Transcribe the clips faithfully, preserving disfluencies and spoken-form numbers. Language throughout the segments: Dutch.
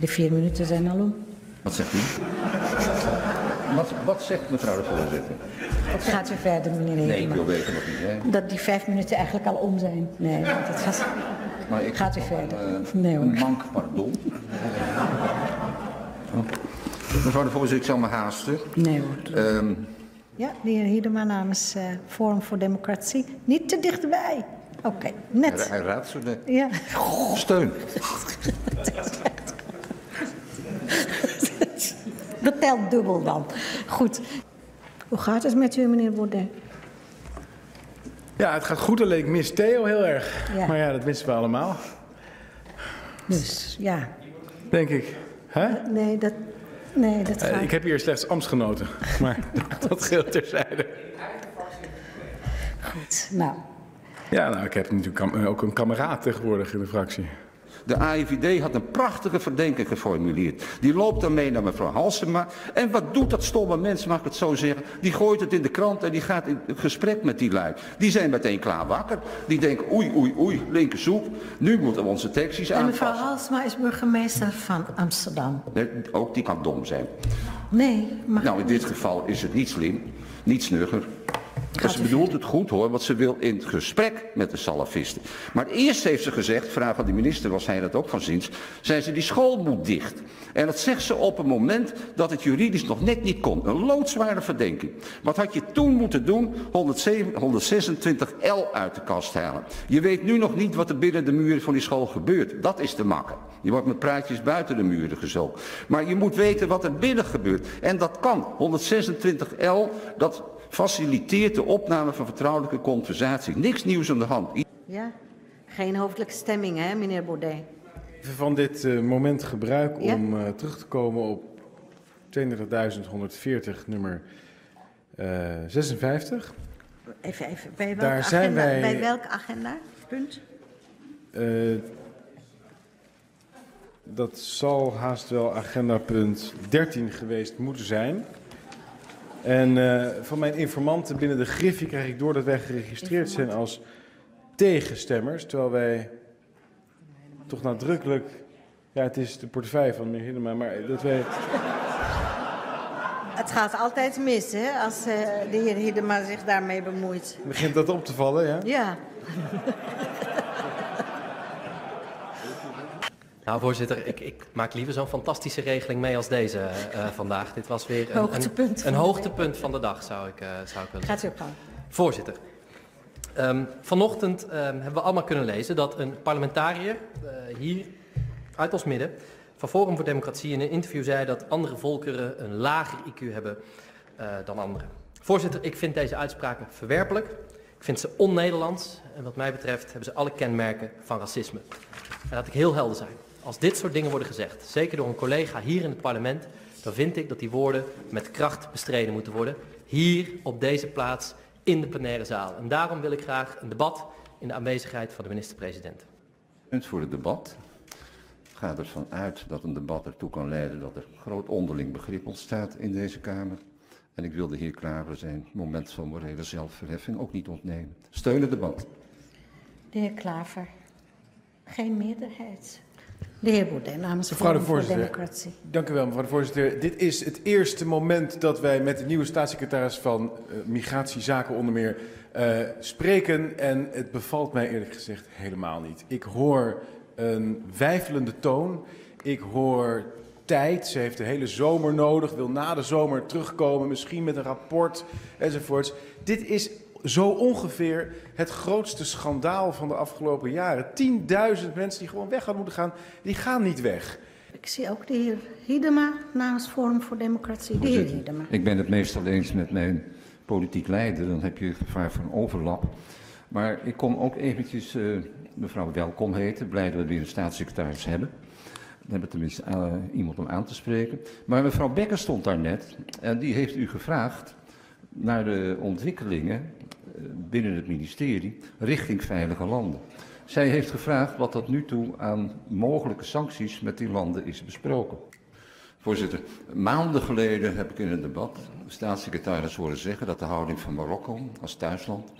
De vier minuten zijn al om. Wat zegt u? Wat, wat zegt mevrouw de voorzitter? Wat gaat u verder, meneer Hiddema? Nee, ik wil weten wat u zegt. Dat die vijf minuten eigenlijk al om zijn. Nee, dat gaat... Maar ik gaat u verder. Een, uh, nee, een mank pardon. Oh. Mevrouw de voorzitter, ik zal me haasten. Nee hoor. Um, ja, de heer Hiddema namens uh, Forum voor Democratie. Niet te dichtbij. Oké, okay, net. Hij raadt zo de ja. Steun. Dat telt dubbel dan. Goed. Hoe gaat het met u, meneer Baudet? Ja, het gaat goed, alleen ik mis Theo heel erg. Ja. Maar ja, dat missen we allemaal. Dus, ja. Denk ik. Hè? Nee, dat... Nee, dat gaat... uh, ik heb hier slechts ambtsgenoten. Maar dat, dat scheelt terzijde. Goed, nou... Ja, nou, ik heb natuurlijk ook een kameraad tegenwoordig in de fractie. De A I V D had een prachtige verdenking geformuleerd. Die loopt dan mee naar mevrouw Halsema. En wat doet dat stomme mens, mag ik het zo zeggen? Die gooit het in de krant en die gaat in gesprek met die lui. Die zijn meteen klaar wakker. Die denken, oei, oei, oei, linkersoep. Nu moeten we onze tekstjes aanpassen. En mevrouw Halsema is burgemeester van Amsterdam. Nee, ook die kan dom zijn. Nee, maar... Nou, in dit geval is het niet slim, niet snugger. Maar ze bedoelt het goed hoor, want ze wil in gesprek met de salafisten. Maar eerst heeft ze gezegd, vraag aan de minister, was hij dat ook van zins, zei ze die school moet dicht. En dat zegt ze op een moment dat het juridisch nog net niet kon. Een loodzware verdenking. Wat had je toen moeten doen? honderdzesentwintig L uit de kast halen. Je weet nu nog niet wat er binnen de muren van die school gebeurt. Dat is te makkelijk. Je wordt met praatjes buiten de muren gezogen. Maar je moet weten wat er binnen gebeurt. En dat kan. honderdzesentwintig L, dat... faciliteert de opname van vertrouwelijke conversatie. Niks nieuws aan de hand. Ja, geen hoofdelijke stemming, hè, meneer Baudet? Even van dit uh, moment gebruik ja? om uh, terug te komen op tweeëndertig honderdveertig, nummer uh, zesenvijftig. Even, even. Bij, welk Daar zijn wij, bij welk agenda? Punt? Uh, dat zal haast wel agenda punt dertien geweest moeten zijn. En uh, van mijn informanten binnen de Griffie krijg ik door dat wij geregistreerd zijn als tegenstemmers. Terwijl wij toch nadrukkelijk... Ja, het is de portefeuille van meneer Hiddema, maar dat wij... Het gaat altijd mis, hè, als uh, de heer Hiddema zich daarmee bemoeit. Begint dat op te vallen, ja? Ja. Nou, voorzitter, ik, ik maak liever zo'n fantastische regeling mee als deze uh, vandaag. Dit was weer een hoogtepunt, een, een hoogtepunt van de dag, zou ik, uh, zou ik willen zeggen. Gaat u op. Voorzitter, um, vanochtend um, hebben we allemaal kunnen lezen dat een parlementariër uh, hier uit ons midden van Forum voor Democratie in een interview zei dat andere volkeren een lager I Q hebben uh, dan anderen. Voorzitter, ik vind deze uitspraken verwerpelijk. Ik vind ze on-Nederlands en wat mij betreft hebben ze alle kenmerken van racisme. En laat ik heel helder zijn. Als dit soort dingen worden gezegd, zeker door een collega hier in het parlement, dan vind ik dat die woorden met kracht bestreden moeten worden. Hier, op deze plaats, in de plenaire zaal. En daarom wil ik graag een debat in de aanwezigheid van de minister-president. Punt voor het debat. Het gaat ervan uit dat een debat ertoe kan leiden dat er groot onderling begrip ontstaat in deze Kamer. En ik wil de heer Klaver zijn moment van morele zelfverheffing ook niet ontnemen. Steun het debat. De heer Klaver, geen meerderheid. De heer Baudet, namens de Forum voor Democratie. Dank u wel, mevrouw de voorzitter. Dit is het eerste moment dat wij met de nieuwe staatssecretaris van uh, Migratiezaken onder meer uh, spreken. En het bevalt mij eerlijk gezegd helemaal niet. Ik hoor een weifelende toon. Ik hoor tijd. Ze heeft de hele zomer nodig. Wil na de zomer terugkomen. Misschien met een rapport enzovoorts. Dit is... Zo ongeveer het grootste schandaal van de afgelopen jaren. tienduizend mensen die gewoon weg hadden moeten gaan, die gaan niet weg. Ik zie ook de heer Hiddema namens Forum voor Democratie. De heer Hiddema. Ik ben het meestal eens met mijn politiek leider, dan heb je het gevaar van overlap. Maar ik kom ook eventjes uh, mevrouw Welkom heten, blij dat we weer een staatssecretaris hebben. We hebben tenminste uh, iemand om aan te spreken. Maar mevrouw Bekker stond daar net en die heeft u gevraagd naar de ontwikkelingen binnen het ministerie richting veilige landen. Zij heeft gevraagd wat tot nu toe aan mogelijke sancties met die landen is besproken. Voorzitter, maanden geleden heb ik in een debat de staatssecretaris horen zeggen dat de houding van Marokko als thuisland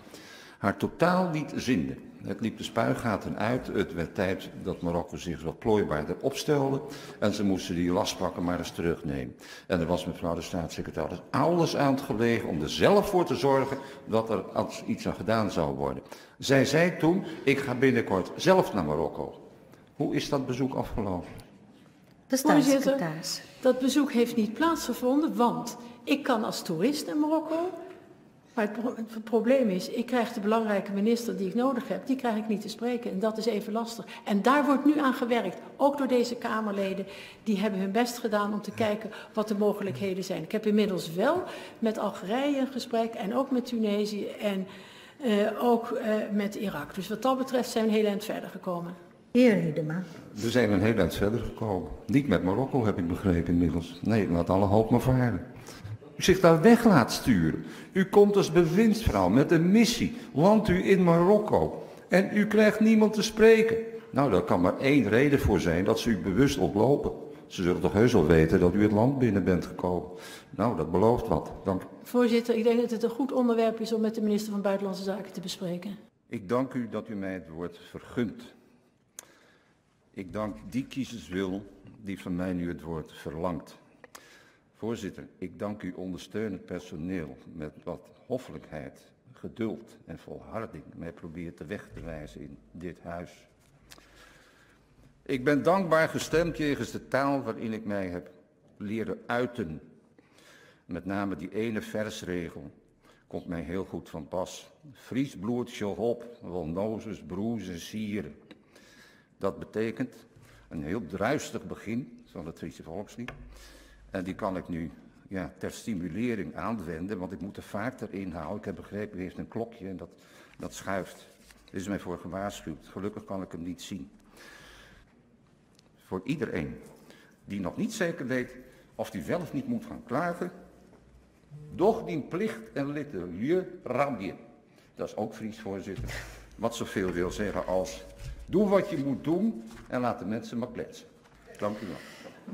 haar totaal niet zinde. Het liep de spuigaten uit. Het werd tijd dat Marokko zich wat plooibaarder opstelde. En ze moesten die lastpakken maar eens terugnemen. En er was mevrouw de staatssecretaris alles aan het gelegen om er zelf voor te zorgen dat er iets aan gedaan zou worden. Zij zei toen, ik ga binnenkort zelf naar Marokko. Hoe is dat bezoek afgelopen? De staatssecretaris. Dat bezoek heeft niet plaatsgevonden, want ik kan als toerist naar Marokko. Maar het, pro het probleem is, ik krijg de belangrijke minister die ik nodig heb, die krijg ik niet te spreken. En dat is even lastig. En daar wordt nu aan gewerkt, ook door deze Kamerleden. Die hebben hun best gedaan om te kijken wat de mogelijkheden zijn. Ik heb inmiddels wel met Algerije een gesprek en ook met Tunesië en uh, ook uh, met Irak. Dus wat dat betreft zijn we een heel eind verder gekomen. Heer Hiddema. We zijn een heel eind verder gekomen. Niet met Marokko, heb ik begrepen inmiddels. Nee, laat alle hoop maar varen. U zich daar weg laat sturen. U komt als bewindsvrouw met een missie. Landt u in Marokko. En u krijgt niemand te spreken. Nou, daar kan maar één reden voor zijn dat ze u bewust ontlopen. Ze zullen toch heus wel weten dat u het land binnen bent gekomen. Nou, dat belooft wat. Dank. Voorzitter, ik denk dat het een goed onderwerp is om met de minister van Buitenlandse Zaken te bespreken. Ik dank u dat u mij het woord vergunt. Ik dank die kiezerswil die van mij nu het woord verlangt. Voorzitter, ik dank uw ondersteunend personeel met wat hoffelijkheid, geduld en volharding mij probeert de weg te wijzen in dit huis. Ik ben dankbaar gestemd jegens de taal waarin ik mij heb leren uiten. Met name die ene versregel komt mij heel goed van pas. Fries bloertje hop, walnozes, broes en sieren. Dat betekent een heel druistig begin van het Friese volkslied. En die kan ik nu ja, ter stimulering aanwenden, want ik moet de vaart erin houden. Ik heb begrepen, u heeft een klokje en dat, dat schuift. Er is mij voor gewaarschuwd. Gelukkig kan ik hem niet zien. Voor iedereen die nog niet zeker weet of hij wel of niet moet gaan klagen. Doch die plicht en litte, je rabje. Dat is ook Fries, voorzitter. Wat zoveel wil zeggen als, doe wat je moet doen en laat de mensen maar kletsen. Dank u wel.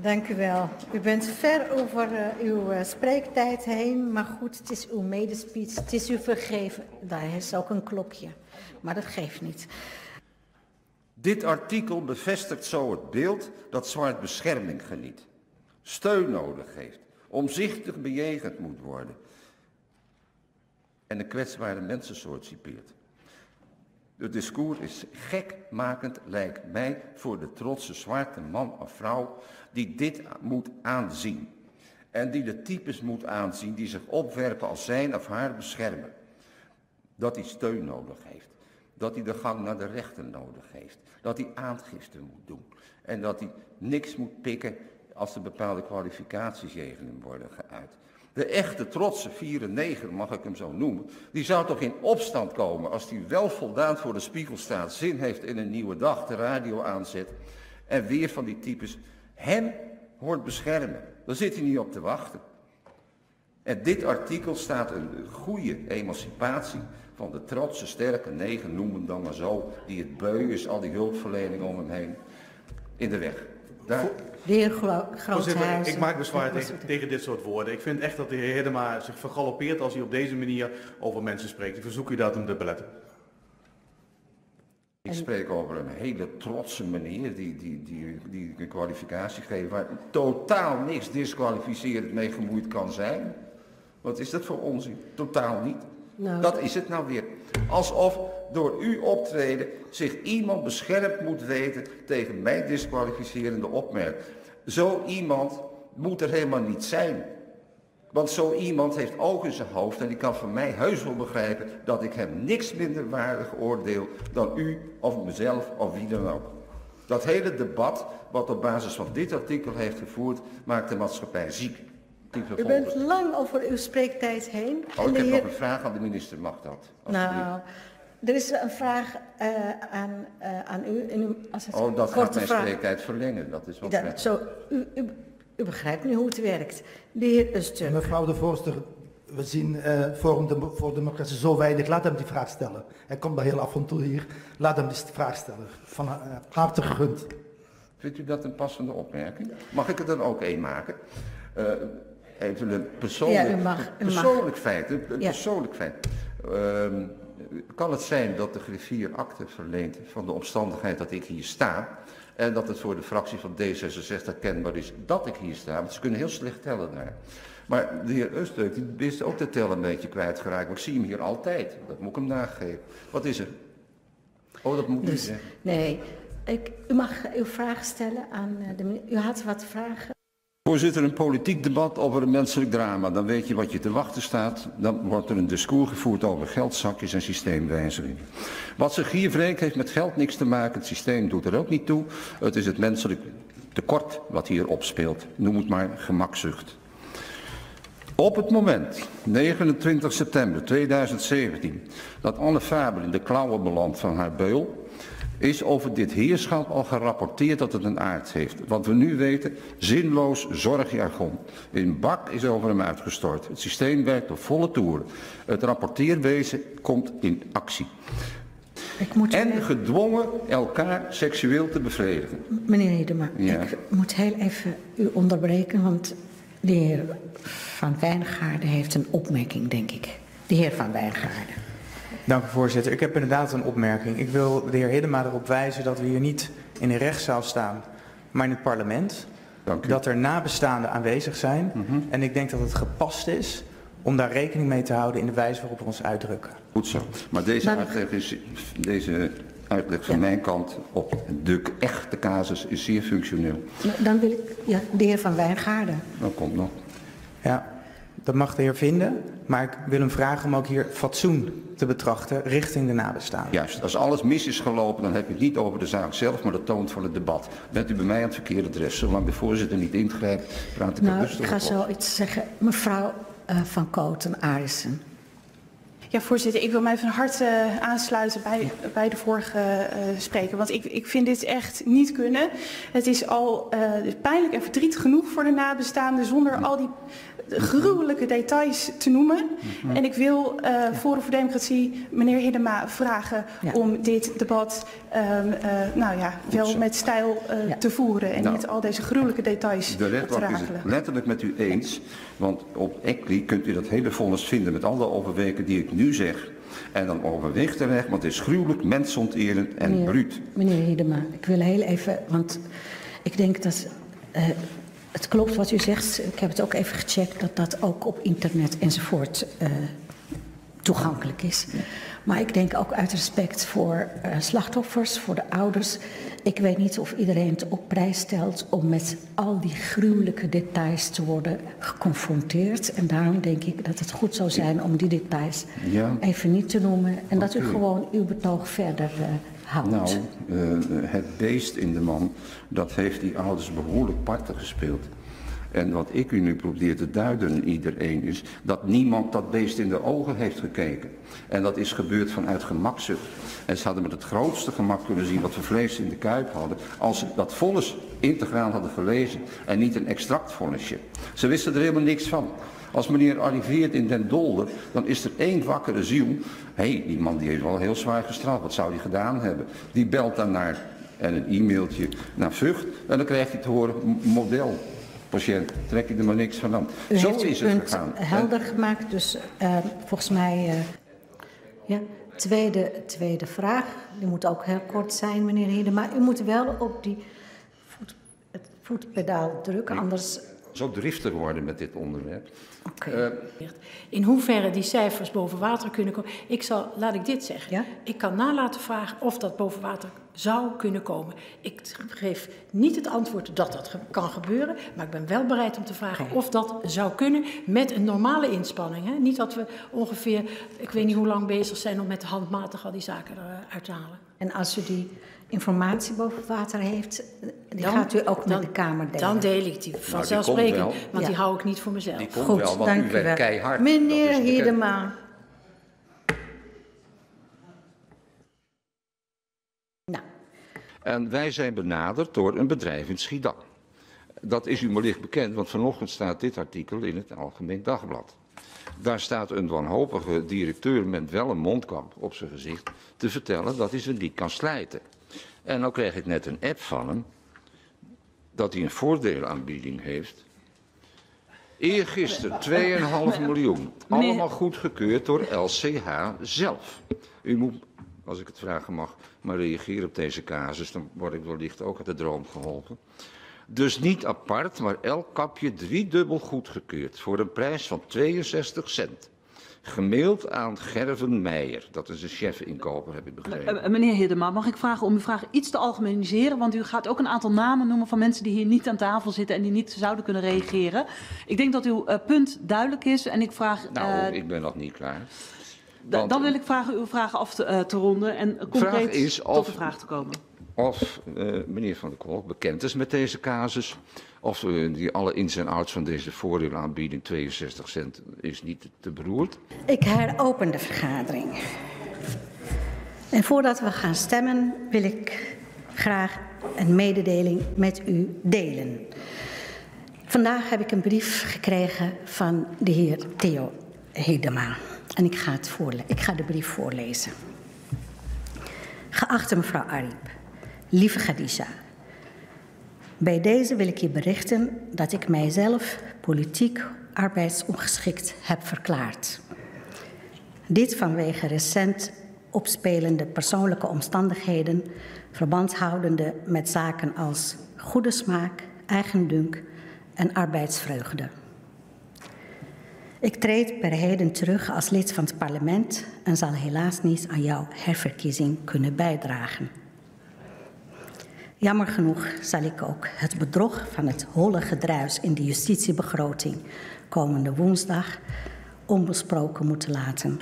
Dank u wel. U bent ver over uh, uw uh, spreektijd heen, maar goed, het is uw medespeech, het is u vergeven. Daar is ook een klokje, maar dat geeft niet. Dit artikel bevestigt zo het beeld dat zwart bescherming geniet, steun nodig heeft, omzichtig bejegend moet worden en de kwetsbare mensensoort cipeert. Het discours is gekmakend, lijkt mij, voor de trotse zwarte man of vrouw die dit moet aanzien. En die de types moet aanzien die zich opwerpen als zijn of haar beschermer. Dat hij steun nodig heeft. Dat hij de gang naar de rechter nodig heeft. Dat hij aangifte moet doen. En dat hij niks moet pikken als er bepaalde kwalificaties tegen hem worden geuit. De echte trotse vierenneger, mag ik hem zo noemen, die zou toch in opstand komen als hij wel voldaan voor de spiegel staat, zin heeft in een nieuwe dag, de radio aanzet en weer van die types hem hoort beschermen. Daar zit hij niet op te wachten. En dit artikel staat een goede emancipatie van de trotse, sterke neger, noem hem dan maar zo, die het beu is, al die hulpverlening om hem heen, in de weg. Daar... De heer Groothuizen. Ik maak bezwaar tegen, tegen dit soort woorden. Ik vind echt dat de heer Hiddema zich vergalopeert als hij op deze manier over mensen spreekt. Ik verzoek u dat om te beletten. Ik spreek over een hele trotse meneer die, die, die, die een kwalificatie geeft waar totaal niks diskwalificerend mee gemoeid kan zijn. Wat is dat voor onzin? Totaal niet. Nou, dat is het nou weer. Alsof door uw optreden zich iemand beschermd moet weten tegen mijn diskwalificerende opmerking. Zo iemand moet er helemaal niet zijn. Want zo iemand heeft ogen in zijn hoofd en die kan van mij heus wel begrijpen dat ik hem niks minder waardig oordeel dan u of mezelf of wie dan ook. Dat hele debat wat op basis van dit artikel heeft gevoerd maakt de maatschappij ziek. U bent lang over uw spreektijd heen. Oh, ik heb nog een vraag aan de minister, mag dat? Nou, er is een vraag uh, aan, uh, aan u. In uw, als het oh, dat gaat mijn spreektijd verlengen. Dat is wat dat, zo, u, u, u begrijpt nu hoe het werkt. De heer Usturk. Mevrouw de voorzitter, we zien uh, Forum de, voor Democratie zo weinig. Laat hem die vraag stellen. Hij komt maar heel af en toe hier. Laat hem die vraag stellen. Van uh, harte gegund. Vindt u dat een passende opmerking? Mag ik er dan ook één maken? Uh, Even een persoonlijk, ja, u mag, u persoonlijk mag. feit. Een ja. persoonlijk feit. Um, kan het zijn dat de griffier akte verleent van de omstandigheid dat ik hier sta en dat het voor de fractie van D zesenzestig kenbaar is dat ik hier sta, want ze kunnen heel slecht tellen daar. Maar de heer Östdijk, die is ook de tel een beetje kwijtgeraakt, maar ik zie hem hier altijd. Dat moet ik hem nageven. Wat is er? Oh, dat moet dus, u zeggen. Nee, ik, u mag uw vraag stellen aan de minister. U had wat vragen. Voorzitter, een politiek debat over een menselijk drama. Dan weet je wat je te wachten staat. Dan wordt er een discours gevoerd over geldzakjes en systeemwijzigingen. Wat zich hier wreekt heeft met geld niks te maken. Het systeem doet er ook niet toe. Het is het menselijk tekort wat hier opspeelt. Noem het maar gemakzucht. Op het moment, negenentwintig september tweeduizend zeventien, dat Anne Faber in de klauwen belandt van haar beul, is over dit heerschap al gerapporteerd dat het een aard heeft. Wat we nu weten, zinloos zorgjargon. In bak is over hem uitgestort. Het systeem werkt op volle toeren. Het rapporteerwezen komt in actie. Ik moet en even... gedwongen elkaar seksueel te bevredigen. Meneer Hiddema, ja. Ik moet heel even u onderbreken, want... De heer Van Wijngaarden heeft een opmerking, denk ik. De heer Van Wijngaarden. Dank u, voorzitter. Ik heb inderdaad een opmerking. Ik wil de heer Hiddema erop wijzen dat we hier niet in de rechtszaal staan, maar in het parlement. Dank u. Dat er nabestaanden aanwezig zijn. Mm-hmm. En ik denk dat het gepast is om daar rekening mee te houden in de wijze waarop we ons uitdrukken. Goed zo. Maar deze maar... uitleg is... Deze... uitleg van ja. mijn kant op de echte casus is zeer functioneel. Dan wil ik ja, de heer Van Wijngaarden. Dat komt nog. Ja, dat mag de heer vinden, maar ik wil hem vragen om ook hier fatsoen te betrachten richting de nabestaanden. Juist, als alles mis is gelopen, dan heb je het niet over de zaak zelf, maar de toon van het debat. Bent u bij mij aan het verkeerde adres? Zolang de voorzitter niet ingrijpt, praat ik nou, rustig op. Ik ga zo iets zeggen. Mevrouw uh, Van Kooten-Aarissen. Ja, voorzitter, ik wil mij van harte uh, aansluiten bij, bij de vorige uh, spreker. Want ik, ik vind dit echt niet kunnen. Het is al uh, pijnlijk en verdriet genoeg voor de nabestaanden zonder al die gruwelijke details te noemen. En ik wil uh, Forum voor Democratie, meneer Hiddema, vragen ja. om dit debat um, uh, nou ja, wel met stijl uh, ja. te voeren. En nou, niet al deze gruwelijke details de op te rakelen. Ik ben het letterlijk met u eens, want op E C L I kunt u dat hele vonnis vinden met alle overwegen die ik nu zeg. En dan overweegt er weg, want het is gruwelijk, mensonterend en meneer, bruut. Meneer Hiddema, ik wil heel even, want ik denk dat... Uh, Het klopt wat u zegt, ik heb het ook even gecheckt, dat dat ook op internet enzovoort uh, toegankelijk is. Maar ik denk ook uit respect voor uh, slachtoffers, voor de ouders. Ik weet niet of iedereen het op prijs stelt om met al die gruwelijke details te worden geconfronteerd. En daarom denk ik dat het goed zou zijn om die details ja. even niet te noemen. En dat u gewoon uw betoog verder... Uh, Houd. Nou, uh, het beest in de man, dat heeft die ouders behoorlijk parten gespeeld. En wat ik u nu probeer te duiden, iedereen, is dat niemand dat beest in de ogen heeft gekeken. En dat is gebeurd vanuit gemakzucht. En ze hadden met het grootste gemak kunnen zien wat we vlees in de kuip hadden, als ze dat vonnis integraal hadden gelezen en niet een extractvonnisje. Ze wisten er helemaal niks van. Als meneer arriveert in Den Dolder, dan is er één wakkere ziel. Hé, hey, die man die heeft wel heel zwaar gestraft, wat zou die gedaan hebben? Die belt dan naar, en een e-mailtje naar Vught, en dan krijgt hij te horen, model. Patiënt, trek je er maar niks van aan. U Zo is het gegaan. Helder hè? Gemaakt, dus uh, volgens mij... Uh, ja. tweede, tweede vraag, die moet ook heel kort zijn, meneer Hiddema. Maar u moet wel op die voet, het voetpedaal drukken, anders... Zo driftig worden met dit onderwerp. Okay. Uh, In hoeverre die cijfers boven water kunnen komen. Ik zal, laat ik dit zeggen. Ja? Ik kan nalaten vragen of dat boven water zou kunnen komen. Ik geef niet het antwoord dat dat ge- kan gebeuren. Maar ik ben wel bereid om te vragen okay. of dat zou kunnen met een normale inspanning. Hè? Niet dat we ongeveer, ik weet niet hoe lang bezig zijn om met handmatig al die zaken eruit te halen. En als u die... informatie boven water heeft, die dan, gaat u ook met de Kamer delen. Dan deel ik die vanzelfsprekend, nou, want ja. die hou ik niet voor mezelf. Die komt Goed, wel, want dank u wel. Keihard. Meneer Hiddema. Nou. En wij zijn benaderd door een bedrijf in Schiedam. Dat is u wellicht bekend, want vanochtend staat dit artikel in het Algemeen Dagblad. Daar staat een wanhopige directeur met wel een mondkap op zijn gezicht te vertellen dat hij ze niet kan slijten. En nou kreeg ik net een app van hem, dat hij een voordeelaanbieding heeft. Eergisteren twee komma vijf miljoen. Allemaal goedgekeurd door L C H zelf. U moet, als ik het vragen mag, maar reageren op deze casus. Dan word ik wellicht ook uit de droom geholpen. Dus niet apart, maar elk kapje driedubbel goedgekeurd. Voor een prijs van tweeënzestig cent. Gemaild aan Gerven Meijer. Dat is een chefinkoper, heb ik begrepen. Meneer Hiddema, mag ik vragen om uw vraag iets te algemeniseren? Want u gaat ook een aantal namen noemen van mensen die hier niet aan tafel zitten en die niet zouden kunnen reageren. Ik denk dat uw uh, punt duidelijk is en ik vraag... Nou, uh, ik ben nog niet klaar. Want, dan wil ik vragen uw vraag af te, uh, te ronden en concreet of, tot de vraag te komen. Of uh, meneer Van der Kolk bekend is met deze casus. Of uh, die alle ins en outs van deze voordeelaanbieding, tweeënzestig cent, is niet te beroerd. Ik heropen de vergadering. En voordat we gaan stemmen wil ik graag een mededeling met u delen. Vandaag heb ik een brief gekregen van de heer Theo Hiddema. En ik ga, het voorle- ik ga de brief voorlezen. Geachte mevrouw Arib, lieve Khadija, bij deze wil ik je berichten dat ik mijzelf politiek arbeidsongeschikt heb verklaard. Dit vanwege recent opspelende persoonlijke omstandigheden, verband houdende met zaken als goede smaak, eigendunk en arbeidsvreugde. Ik treed per heden terug als lid van het parlement en zal helaas niet aan jouw herverkiezing kunnen bijdragen. Jammer genoeg zal ik ook het bedrog van het holle gedruis in de justitiebegroting komende woensdag onbesproken moeten laten.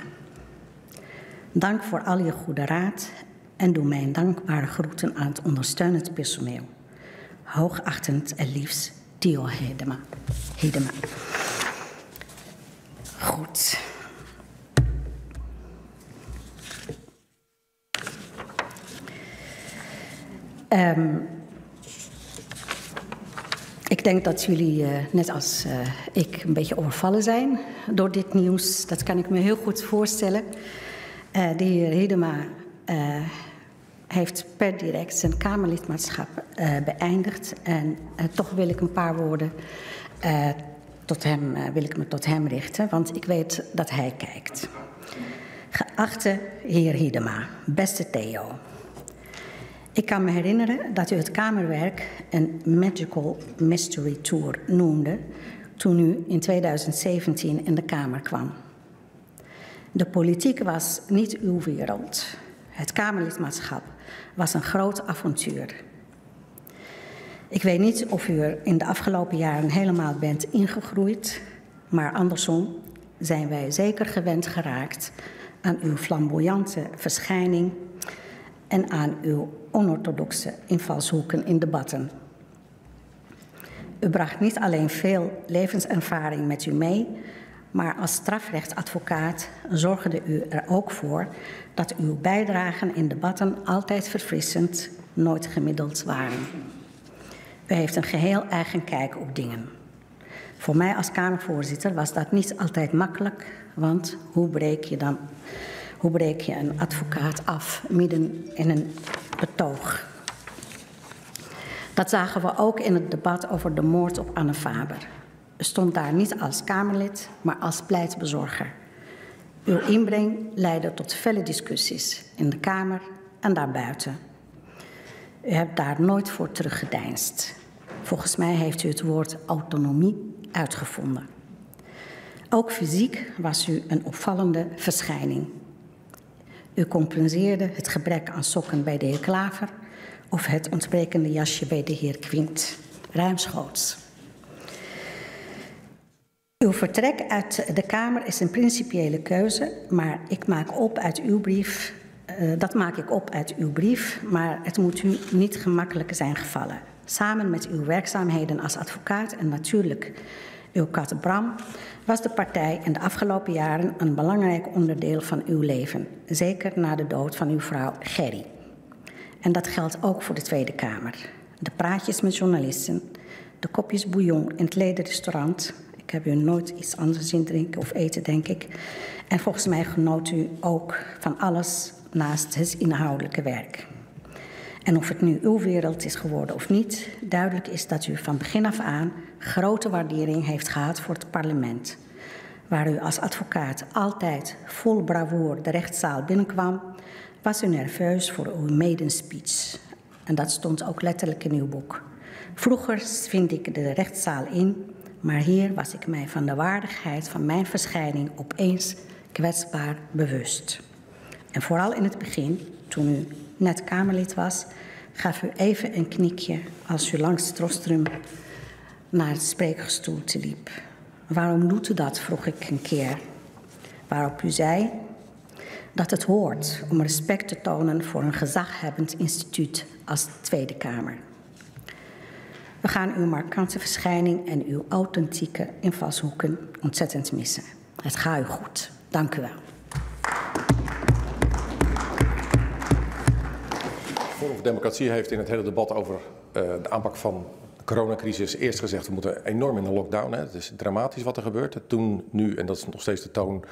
Dank voor al je goede raad en doe mijn dankbare groeten aan het ondersteunend personeel. Hoogachtend en liefst, Theo Hiddema. Hiddema. Goed. Um, ik denk dat jullie, uh, net als uh, ik, een beetje overvallen zijn door dit nieuws. Dat kan ik me heel goed voorstellen. Uh, de heer Hiddema uh, heeft per direct zijn Kamerlidmaatschap uh, beëindigd. En uh, toch wil ik een paar woorden... Uh, Tot hem, wil ik me tot hem richten, want ik weet dat hij kijkt. Geachte heer Hiddema, beste Theo. Ik kan me herinneren dat u het Kamerwerk een Magical Mystery Tour noemde toen u in tweeduizend zeventien in de Kamer kwam. De politiek was niet uw wereld. Het Kamerlidmaatschap was een groot avontuur. Ik weet niet of u er in de afgelopen jaren helemaal bent ingegroeid, maar andersom zijn wij zeker gewend geraakt aan uw flamboyante verschijning en aan uw onorthodoxe invalshoeken in debatten. U bracht niet alleen veel levenservaring met u mee, maar als strafrechtsadvocaat zorgde u er ook voor dat uw bijdragen in debatten altijd verfrissend, nooit gemiddeld waren. U heeft een geheel eigen kijk op dingen. Voor mij als Kamervoorzitter was dat niet altijd makkelijk, want hoe breek je dan, hoe breek je een advocaat af midden in een betoog? Dat zagen we ook in het debat over de moord op Anne Faber. U stond daar niet als Kamerlid, maar als pleitbezorger. Uw inbreng leidde tot felle discussies in de Kamer en daarbuiten. U hebt daar nooit voor teruggedeinst. Volgens mij heeft u het woord autonomie uitgevonden. Ook fysiek was u een opvallende verschijning. U compenseerde het gebrek aan sokken bij de heer Klaver of het ontbrekende jasje bij de heer Quint, ruimschoots. Uw vertrek uit de Kamer is een principiële keuze, maar ik maak op uit uw brief... Uh, dat maak ik op uit uw brief, maar het moet u niet gemakkelijk zijn gevallen. Samen met uw werkzaamheden als advocaat en natuurlijk uw kat Bram... was de partij in de afgelopen jaren een belangrijk onderdeel van uw leven. Zeker na de dood van uw vrouw Gerrie. En dat geldt ook voor de Tweede Kamer. De praatjes met journalisten, de kopjes bouillon in het ledenrestaurant... Ik heb u nooit iets anders zien drinken of eten, denk ik. En volgens mij genoot u ook van alles naast het inhoudelijke werk. En of het nu uw wereld is geworden of niet, duidelijk is dat u van begin af aan grote waardering heeft gehad voor het parlement, waar u als advocaat altijd vol bravoer de rechtszaal binnenkwam, was u nerveus voor uw medenspeech. En dat stond ook letterlijk in uw boek. Vroeger vind ik de rechtszaal in, maar hier was ik mij van de waardigheid van mijn verschijning opeens kwetsbaar bewust. En vooral in het begin, toen u net Kamerlid was, gaf u even een knikje als u langs het rostrum naar het spreekgestoelte liep. Waarom doet u dat, vroeg ik een keer. Waarop u zei dat het hoort om respect te tonen voor een gezaghebbend instituut als de Tweede Kamer. We gaan uw markante verschijning en uw authentieke invalshoeken ontzettend missen. Het gaat u goed. Dank u wel. Forum voor Democratie heeft in het hele debat over uh, de aanpak van de coronacrisis eerst gezegd: we moeten enorm in de lockdown. Hè. Het is dramatisch wat er gebeurt. Toen, nu, en dat is nog steeds de toon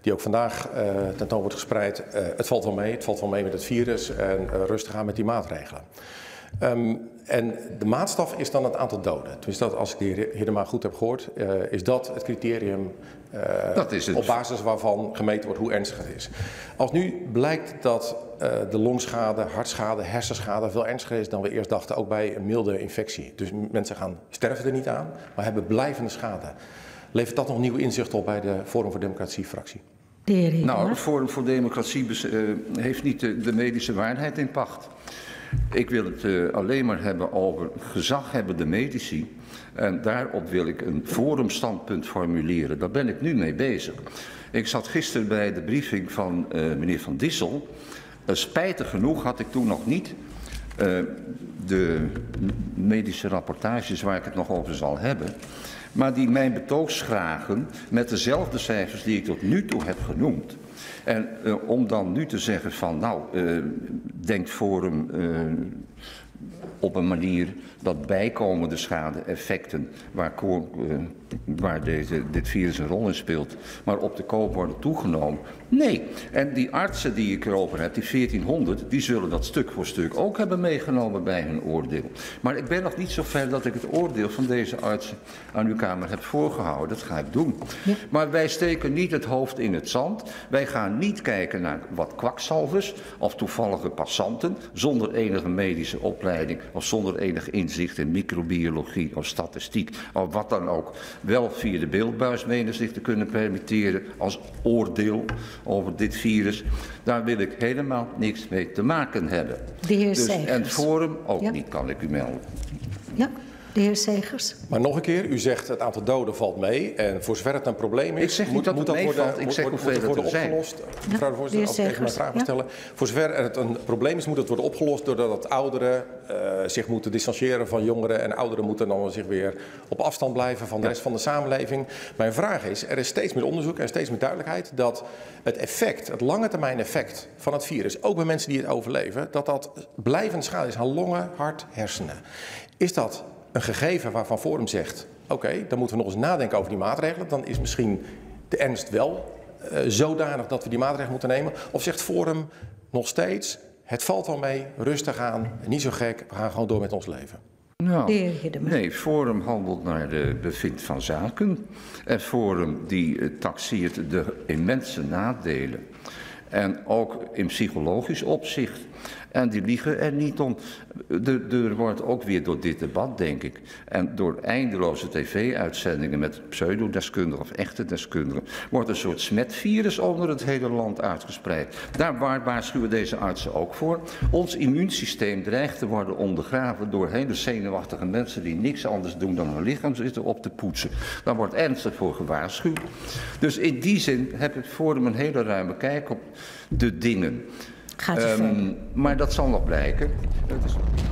die ook vandaag uh, tentoon wordt gespreid. Uh, het valt wel mee, het valt wel mee met het virus en uh, rustig aan met die maatregelen. Um, en de maatstaf is dan het aantal doden. Dus dat, als ik de heer Hiddema goed heb gehoord, uh, is dat het criterium uh, dat is het. Op basis waarvan gemeten wordt hoe ernstig het is. Als nu blijkt dat uh, de longschade, hartschade, hersenschade veel ernstiger is dan we eerst dachten, ook bij een milde infectie. Dus mensen gaan sterven er niet aan, maar hebben blijvende schade. Levert dat nog nieuw inzicht op bij de Forum voor Democratie fractie? De heer Hiddema. Nou, het Forum voor Democratie uh, heeft niet de, de medische waarheid in pacht. Ik wil het uh, alleen maar hebben over gezaghebbende medici en daarop wil ik een forumstandpunt formuleren. Daar ben ik nu mee bezig. Ik zat gisteren bij de briefing van uh, meneer Van Dissel. Uh, spijtig genoeg had ik toen nog niet uh, de medische rapportages waar ik het nog over zal hebben, maar die mijn betoog schragen met dezelfde cijfers die ik tot nu toe heb genoemd. En uh, om dan nu te zeggen van, nou, uh, denkt Forum uh, op een manier dat bijkomende schade-effecten, waar, uh, waar deze, dit virus een rol in speelt, maar op de koop worden toegenomen. Nee, en die artsen die ik erover heb, die veertienhonderd, die zullen dat stuk voor stuk ook hebben meegenomen bij hun oordeel. Maar ik ben nog niet zo ver dat ik het oordeel van deze artsen aan uw Kamer heb voorgehouden. Dat ga ik doen. Ja. Maar wij steken niet het hoofd in het zand. Wij gaan niet kijken naar wat kwakzalvers of toevallige passanten zonder enige medische opleiding of zonder enig inzicht in microbiologie of statistiek of wat dan ook, wel via de beeldbuis menen zich te kunnen permitteren als oordeel over dit virus. Daar wil ik helemaal niks mee te maken hebben. De heer dus, Segers. En het Forum ook ja. niet, kan ik u melden. Ja, de heer Segers. Maar nog een keer, u zegt het aantal doden valt mee en voor zover het een probleem is, ik zeg niet moet dat, moet dat worden, ik moet, zeg moet, hoeveel moet het worden er opgelost. Ja. Mevrouw de voorzitter, als ik even mijn vraag mag stellen. Ja. Voor zover het een probleem is, moet het worden opgelost doordat het ouderen uh, zich moeten distancieren van jongeren en ouderen moeten dan zich weer op afstand blijven van de ja. rest van de samenleving. Mijn vraag is, er is steeds meer onderzoek en steeds meer duidelijkheid dat het effect, het lange termijn effect van het virus, ook bij mensen die het overleven, dat dat blijvend schade is aan longen, hart, hersenen. Is dat een gegeven waarvan Forum zegt, oké, okay, dan moeten we nog eens nadenken over die maatregelen. Dan is misschien de ernst wel uh, zodanig dat we die maatregelen moeten nemen. Of zegt Forum nog steeds, het valt wel mee, rustig aan, niet zo gek, we gaan gewoon door met ons leven. Nou, nee, Forum handelt naar de bevind van zaken. En Forum die taxeert de immense nadelen. En ook in psychologisch opzicht. En die liegen er niet om. Er wordt ook weer door dit debat, denk ik, en door eindeloze tv-uitzendingen met pseudodeskundigen of echte deskundigen, wordt een soort smetvirus onder het hele land uitgespreid. Daar waarschuwen deze artsen ook voor. Ons immuunsysteem dreigt te worden ondergraven door hele zenuwachtige mensen die niks anders doen dan hun lichaam zitten op te poetsen. Daar wordt ernstig voor gewaarschuwd. Dus in die zin heb ik voor hem een hele ruime kijk op de dingen. Gaat um, maar dat zal nog blijken. Dat is...